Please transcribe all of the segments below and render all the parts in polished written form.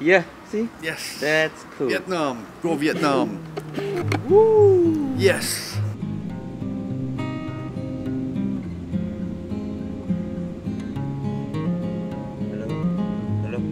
Yeah, see? Yes. That's cool. Vietnam. Go Vietnam. Woo! Yes. Hello. Hello.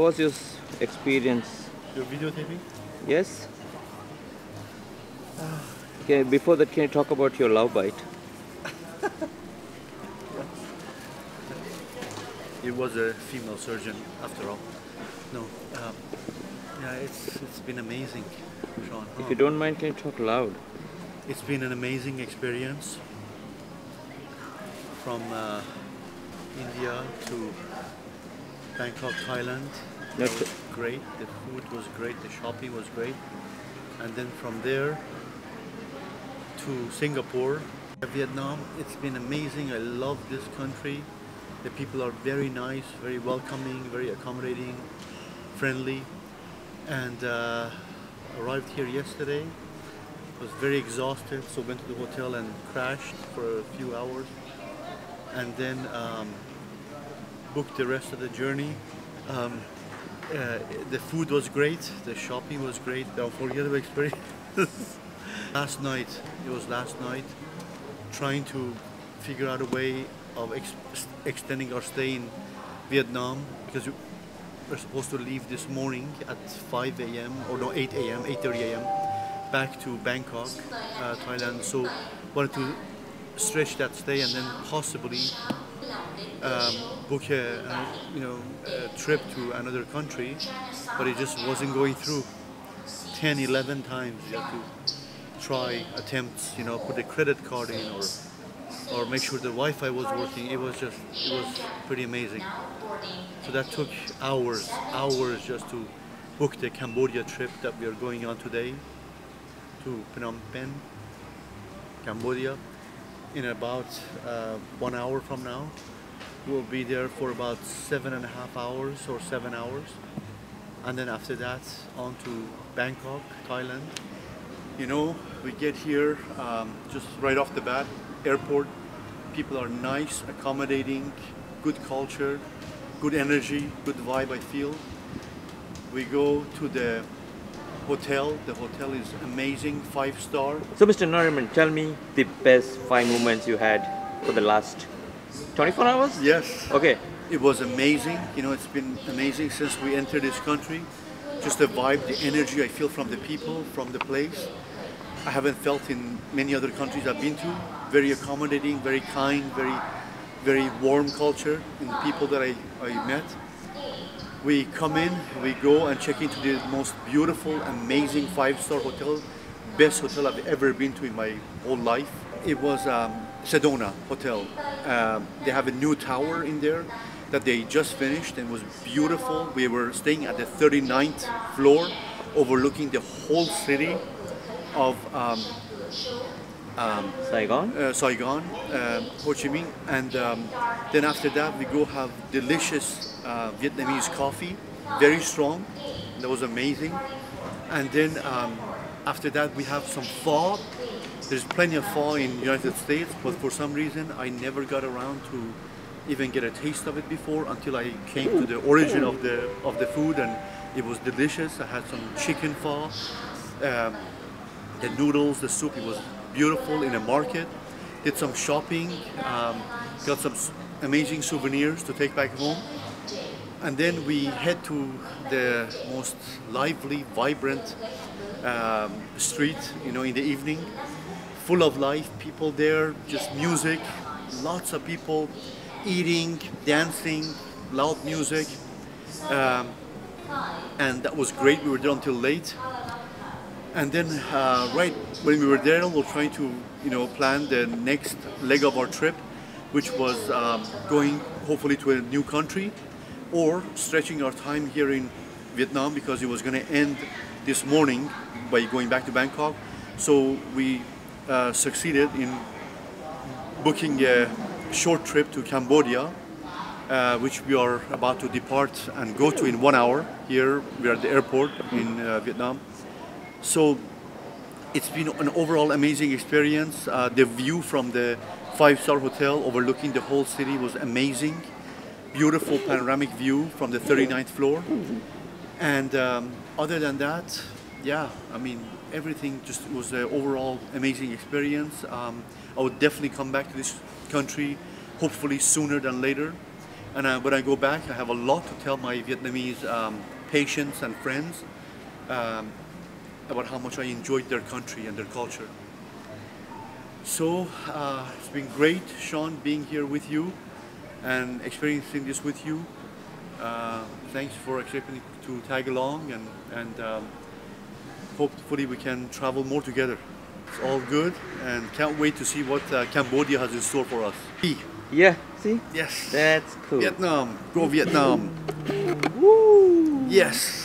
How was your experience? Your videotaping? Yes. Okay, before that, can you talk about your love bite? It was a female surgeon, after all. No. Yeah, it's been amazing, Sean. If you don't mind, can you talk loud? It's been an amazing experience. From India to Bangkok, Thailand. That was great. The food was great. The shopping was great. And then from there to Singapore, Vietnam. It's been amazing. I love this country. The people are very nice, very welcoming, very accommodating, friendly. And arrived here yesterday, was very exhausted, so went to the hotel and crashed for a few hours, and then booked the rest of the journey. The food was great, the shopping was great, the unforgettable experience. Last night, it was last night, trying to figure out a way of extending our stay in Vietnam, because we're supposed to leave this morning at 5 a.m. or no, 8 a.m., 8:30 a.m. back to Bangkok, Thailand. So wanted to stretch that stay and then possibly book a trip to another country, but it just wasn't going through. 10, 11 times you have to try, attempts, you know, put a credit card in or make sure the Wi-Fi was working. It was pretty amazing. So that took hours just to book the Cambodia trip that we are going on today to Phnom Penh, Cambodia. In about 1 hour from now, we'll be there for about 7.5 hours or 7 hours. And then after that, on to Bangkok, Thailand. You know, we get here just right off the bat, airport, people are nice, accommodating, good culture, good energy, good vibe, I feel. We go to the hotel is amazing, 5-star. So Mr. Nariman, tell me the best 5 moments you had for the last 24 hours? Yes. Okay. It was amazing, you know, it's been amazing since we entered this country. Just the vibe, the energy I feel from the people, from the place. I haven't felt in many other countries I've been to. Very accommodating, very kind, very warm culture in the people that I met. We come in, we go and check into the most beautiful, amazing 5-star hotel, best hotel I've ever been to in my whole life. It was Sedona Hotel. They have a new tower in there that they just finished and was beautiful. We were staying at the 39th floor, overlooking the whole city of Saigon, Ho Chi Minh, and then after that we go have delicious Vietnamese coffee, very strong. That was amazing. And then after that we have some pho. There's plenty of pho in the United States, but for some reason I never got around to even get a taste of it before until I came to the origin of the food, and it was delicious. I had some chicken pho, the noodles, the soup. It was beautiful in a market. Did some shopping, got some amazing souvenirs to take back home. And then we head to the most lively, vibrant street, you know, in the evening. Full of life, people there, just music, lots of people eating, dancing, loud music. And that was great. We were there until late. And then right when we were there, we were trying to, you know, plan the next leg of our trip, which was going hopefully to a new country or stretching our time here in Vietnam, because it was going to end this morning by going back to Bangkok. So we succeeded in booking a short trip to Cambodia, which we are about to depart and go to in 1 hour. Here we are at the airport in Vietnam. So it's been an overall amazing experience. The view from the 5-star hotel overlooking the whole city was amazing. Beautiful panoramic view from the 39th floor. And other than that, yeah, I mean, everything just was an overall amazing experience. I would definitely come back to this country, hopefully sooner than later. And when I go back, I have a lot to tell my Vietnamese patients and friends about how much I enjoyed their country and their culture. So it's been great, Sean, being here with you and experiencing this with you. Thanks for accepting to tag along, and hopefully we can travel more together. It's all good, and can't wait to see what Cambodia has in store for us. Yeah, see? Yes. That's cool. Vietnam. Go Vietnam. Woo! Yes.